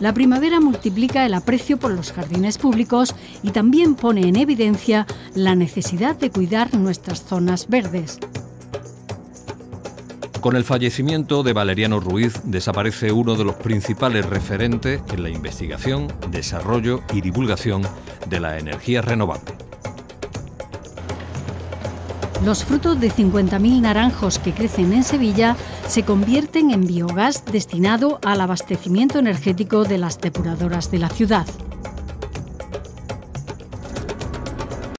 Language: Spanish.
la primavera multiplica el aprecio por los jardines públicos y también pone en evidencia la necesidad de cuidar nuestras zonas verdes. Con el fallecimiento de Valeriano Ruiz desaparece uno de los principales referentes en la investigación, desarrollo y divulgación de la energía renovable. Los frutos de 50.000 naranjos que crecen en Sevilla se convierten en biogás destinado al abastecimiento energético de las depuradoras de la ciudad.